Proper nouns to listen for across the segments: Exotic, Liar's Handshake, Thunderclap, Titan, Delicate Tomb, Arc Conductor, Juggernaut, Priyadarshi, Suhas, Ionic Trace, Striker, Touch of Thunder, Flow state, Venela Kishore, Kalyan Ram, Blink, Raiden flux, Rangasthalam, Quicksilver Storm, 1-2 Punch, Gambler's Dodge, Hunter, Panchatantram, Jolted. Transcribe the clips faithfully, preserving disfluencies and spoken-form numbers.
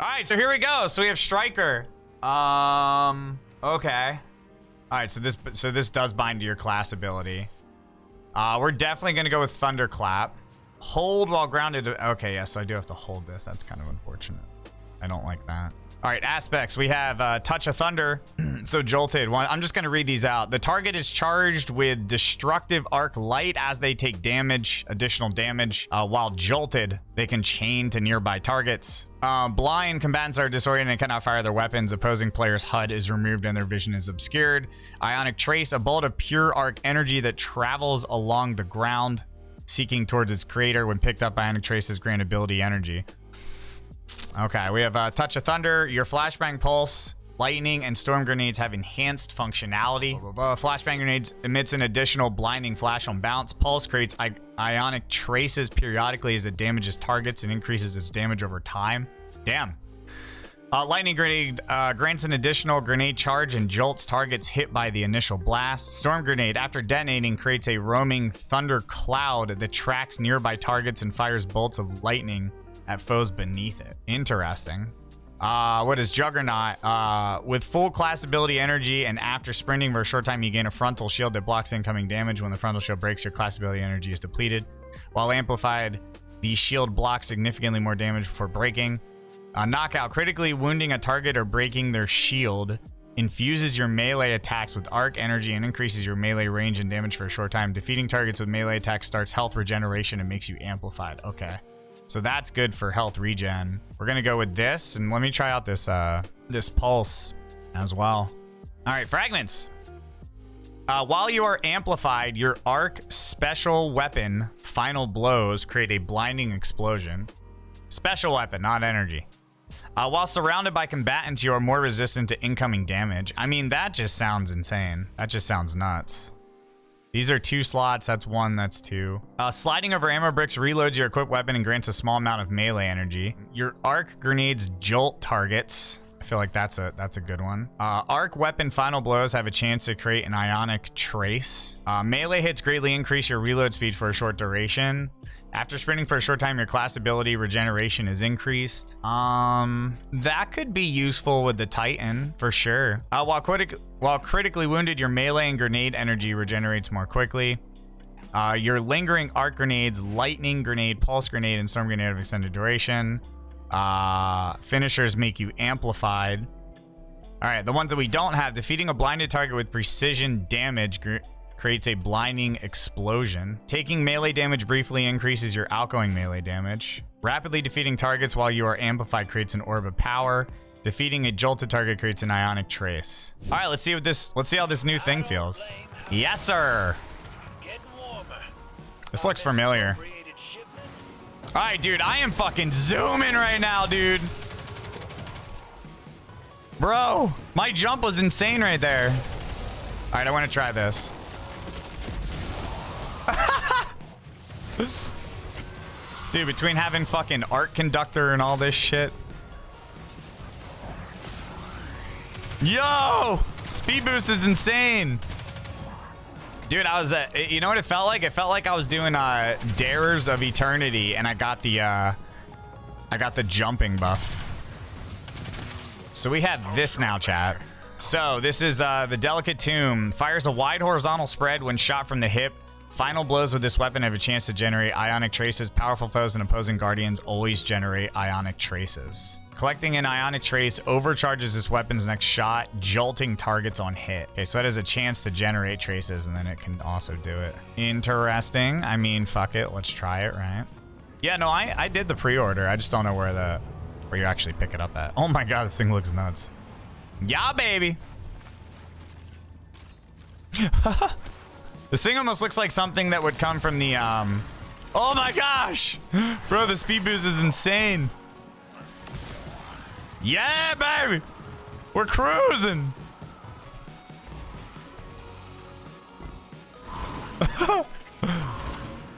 All right, so here we go. So we have Striker. Um, okay. All right, so this so this does bind to your class ability. Uh, we're definitely gonna go with Thunderclap. Hold while grounded. Okay, yeah, so I do have to hold this. That's kind of unfortunate. I don't like that. All right, aspects. We have uh, Touch of Thunder. So Jolted. One, I'm just going to read these out. The target is charged with destructive arc light as they take damage, additional damage. Uh, while jolted, they can chain to nearby targets. Um, blind combatants are disoriented and cannot fire their weapons. Opposing players' H U D is removed and their vision is obscured. Ionic Trace, a bolt of pure arc energy that travels along the ground, seeking towards its creator. When picked up, Ionic Trace is granted ability energy. Okay, we have uh, Touch of Thunder. Your Flashbang Pulse, Lightning, and Storm Grenades have enhanced functionality. Blah, blah, blah. Flashbang Grenades emits an additional blinding flash on bounce. Pulse creates I ionic traces periodically as it damages targets and increases its damage over time. Damn. Uh, Lightning Grenade uh, grants an additional grenade charge and jolts targets hit by the initial blast. Storm Grenade, after detonating, creates a roaming thunder cloud that tracks nearby targets and fires bolts of lightning at foes beneath it. Interesting. Uh, what is Juggernaut? Uh, with full class ability energy and after sprinting for a short time, you gain a frontal shield that blocks incoming damage. When the frontal shield breaks, your class ability energy is depleted. While amplified, the shield blocks significantly more damage before breaking. Uh, knockout, critically wounding a target or breaking their shield, infuses your melee attacks with arc energy and increases your melee range and damage for a short time. Defeating targets with melee attacks starts health regeneration and makes you amplified. Okay. So that's good for health regen. We're gonna go with this, and let me try out this uh, this pulse as well. All right, fragments. Uh, while you are amplified, your arc special weapon final blows create a blinding explosion. Special weapon, not energy. Uh, while surrounded by combatants, you are more resistant to incoming damage. I mean, that just sounds insane. That just sounds nuts. These are two slots. That's one. That's two. Uh, sliding over ammo bricks reloads your equipped weapon and grants a small amount of melee energy. Your arc grenades jolt targets. I feel like that's a that's a good one. Uh, arc weapon final blows have a chance to create an ionic trace. Uh, melee hits greatly increase your reload speed for a short duration. After sprinting for a short time, your class ability regeneration is increased. Um, that could be useful with the Titan for sure. Uh, while critic while critically wounded, your melee and grenade energy regenerates more quickly. Uh, your lingering arc grenades, lightning grenade, pulse grenade, and storm grenade have extended duration. Uh, finishers make you amplified. All right, the ones that we don't have: defeating a blinded target with precision damage Gr creates a blinding explosion. Taking melee damage briefly increases your outgoing melee damage. Rapidly defeating targets while you are amplified creates an orb of power. Defeating a jolted target creates an ionic trace. All right, let's see what this, let's see how this new thing feels. Yes, sir. This looks familiar. All right, dude, I am fucking zooming right now, dude. Bro, my jump was insane right there. All right, I want to try this. Dude, between having fucking Arc Conductor and all this shit. Yo! Speed boost is insane. Dude, I was, uh, you know what it felt like? It felt like I was doing uh, Darers of Eternity, and I got the, uh, I got the jumping buff. So we have this now, chat. So this is uh, the Delicate Tomb. Fires a wide horizontal spread when shot from the hip. Final blows with this weapon have a chance to generate ionic traces. Powerful foes and opposing guardians always generate ionic traces. Collecting an ionic trace overcharges this weapon's next shot, jolting targets on hit. Okay, so it has a chance to generate traces, and then it can also do it. Interesting. I mean, fuck it. Let's try it, right? Yeah, no, I, I did the pre-order. I just don't know where the where you actually pick it up at. Oh my god, this thing looks nuts. Yeah, baby. This thing almost looks like something that would come from the, um... Oh my gosh! Bro, the speed boost is insane. Yeah, baby! We're cruising!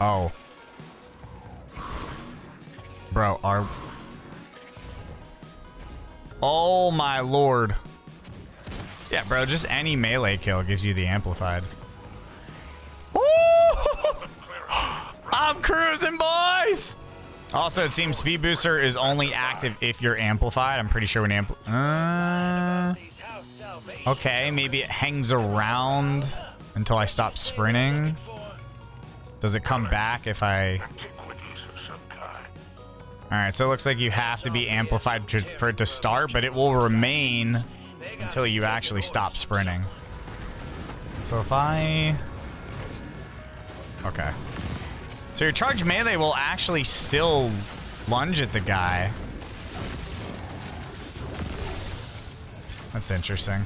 Oh. Bro, our... Oh my lord. Yeah, bro, just any melee kill gives you the amplified. I'm cruising, boys! Also, it seems Speed Booster is only active if you're amplified. I'm pretty sure when ampli... Uh, okay, maybe it hangs around until I stop sprinting. Does it come back if I... Alright, so it looks like you have to be amplified for it to start, but it will remain until you actually stop sprinting. So if I... Okay. So your charge melee will actually still lunge at the guy. That's interesting.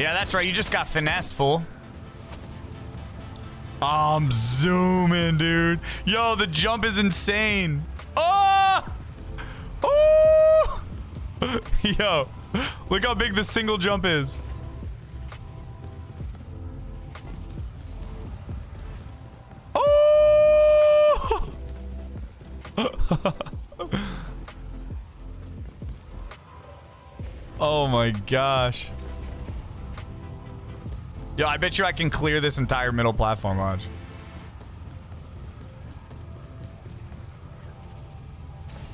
Yeah, that's right. You just got finessed, fool. I'm zooming, dude. Yo, the jump is insane. Oh! Oh! Yo, look how big the single jump is. Oh! Oh my gosh. Yo, I bet you I can clear this entire middle platform, watch.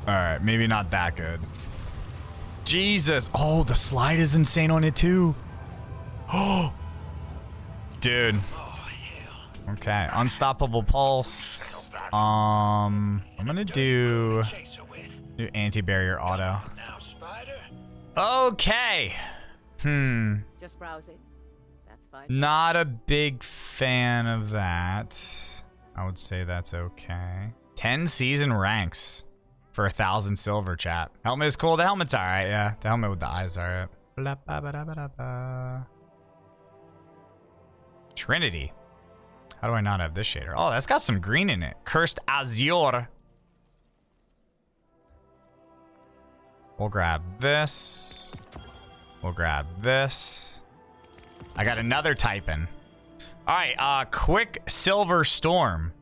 Alright, maybe not that good. Jesus! Oh, the slide is insane on it, too. Oh! Dude. Okay, Unstoppable Pulse. Um, I'm gonna do... do Anti-Barrier Auto. Okay! Hmm. Just browse it. Not a big fan of that. I would say that's okay. Ten season ranks for a thousand silver, chat. Helmet is cool. The helmet's all right. Yeah, the helmet with the eyes are right. Trinity. How do I not have this shader? Oh, that's got some green in it. Cursed Azure. We'll grab this. We'll grab this. I got another type in. All right, uh, Quicksilver Storm.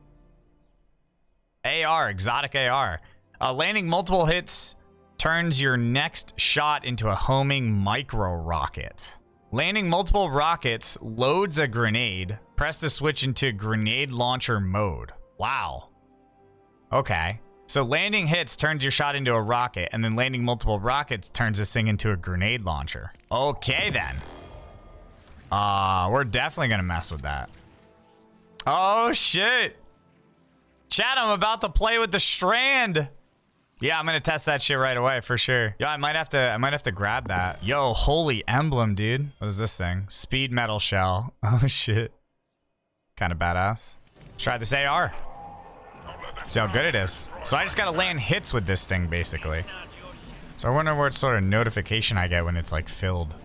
A R, exotic A R. Uh, landing multiple hits turns your next shot into a homing micro rocket. Landing multiple rockets loads a grenade. Press the switch into grenade launcher mode. Wow. Okay. So landing hits turns your shot into a rocket, and then landing multiple rockets turns this thing into a grenade launcher. Okay, then. Uh, we're definitely gonna mess with that. Oh, shit. Chat, I'm about to play with the strand. Yeah, I'm gonna test that shit right away for sure. Yeah, I might have to, I might have to grab that. Yo, holy emblem, dude. What is this thing? Speed metal shell. Oh, shit. Kind of badass. Try this A R. See how good it is. So I just gotta land hits with this thing, basically. So I wonder what sort of notification I get when it's, like, filled.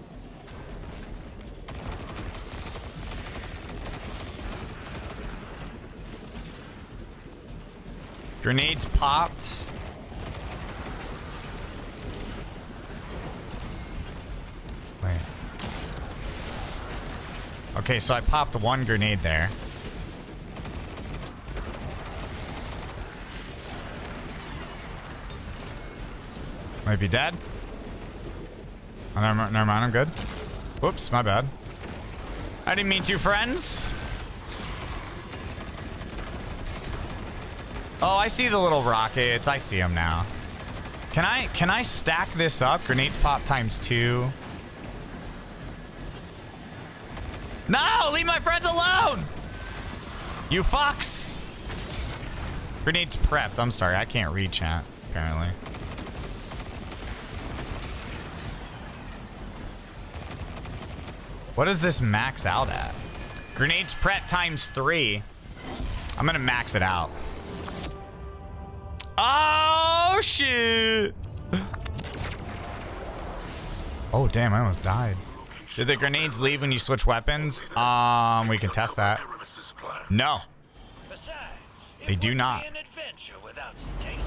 Grenades popped. Wait. Okay, so I popped one grenade there. Might be dead. Oh, never, never mind, I'm good. Whoops, my bad. I didn't mean to, friends. Oh, I see the little rockets. I see them now. Can I can I stack this up? Grenades pop times two. No! Leave my friends alone! You fucks! Grenades prepped. I'm sorry. I can't read chat, apparently. What does this max out at? Grenades prepped times three. I'm going to max it out. Oh, shit. Oh, damn, I almost died. Did the grenades leave when you switch weapons? Um, we can test that. No. They do not.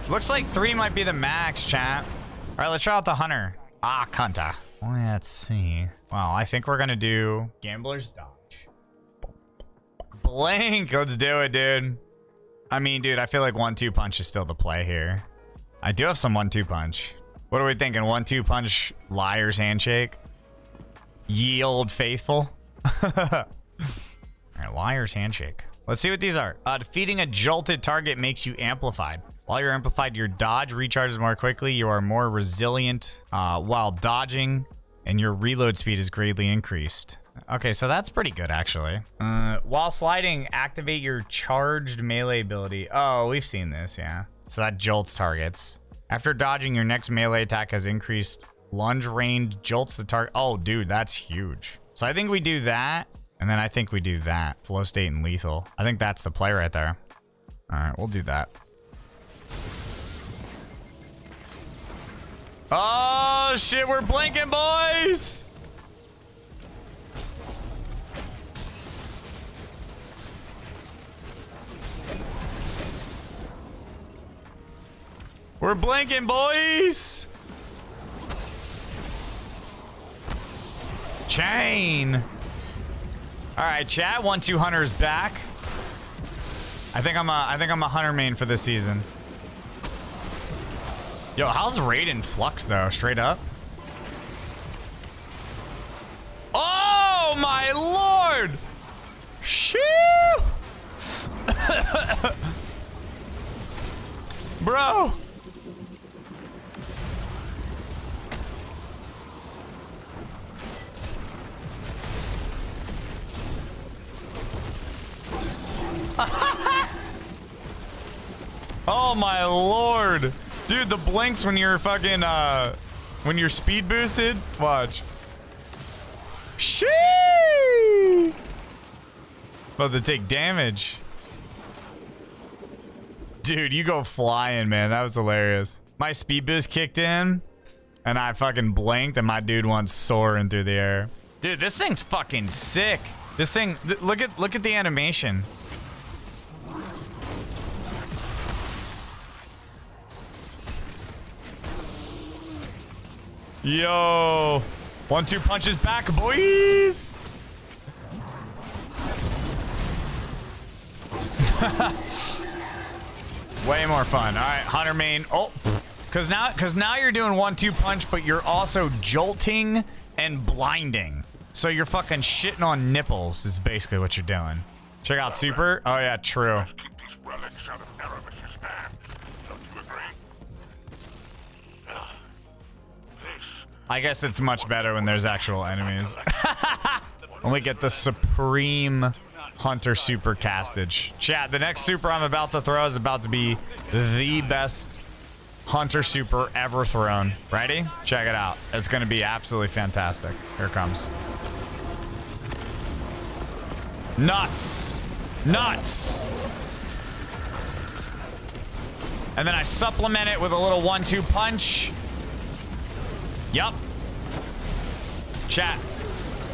Looks like three might be the max, chat. All right, let's try out the hunter. Ah, Kunta. Let's see. Well, I think we're going to do Gambler's Dodge. Blink. Let's do it, dude. I mean, dude, I feel like one two Punch is still the play here. I do have some one two Punch. What are we thinking? one two Punch, Liar's Handshake? Ye Old Faithful? All right, Liar's Handshake. Let's see what these are. Uh, defeating a jolted target makes you amplified. While you're amplified, your dodge recharges more quickly. You are more resilient uh, while dodging, and your reload speed is greatly increased. Okay, so that's pretty good, actually. Uh, while sliding, activate your charged melee ability. Oh, we've seen this, yeah. So that jolts targets. After dodging, your next melee attack has increased lunge range, jolts the target. Oh, dude, that's huge. So I think we do that, and then I think we do that. Flow state and lethal. I think that's the play right there. All right, we'll do that. Oh, shit, we're blinking, boys! We're blinking, boys! Chain! Alright, chat, one two Hunter is back. I think I'm a I think I'm a Hunter main for this season. Yo, how's Raiden flux though? Straight up. Oh my lord! Shoo! Bro! Oh my lord, dude, the blinks when you're fucking uh when you're speed boosted, watch. Sheeeeee! About to take damage, dude. You go flying, man. That was hilarious. My speed boost kicked in and I fucking blinked and my dude went soaring through the air. Dude, this thing's fucking sick. This thing, th look at look at the animation. Yo, one two punches back, boys. Way more fun. All right, Hunter main. Oh, because now, because now you're doing one two punch, but you're also jolting and blinding. So you're fucking shitting on nipples is basically what you're doing. Check out super. Oh yeah, true. Let's keep these relics out of Erebus's hands. Don't you agree? I guess it's much better when there's actual enemies. When we get the supreme hunter super castage. Chat, the next super I'm about to throw is about to be the best hunter super ever thrown. Ready? Check it out. It's going to be absolutely fantastic. Here it comes. Nuts. Nuts. And then I supplement it with a little one two punch. Yup. Chat,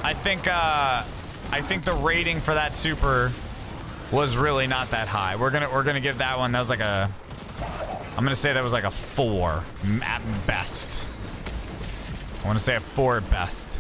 I think uh, I think the rating for that super was really not that high. We're gonna we're gonna give that one. That was like a. I'm gonna say that was like a four at best. I want to say a four at best.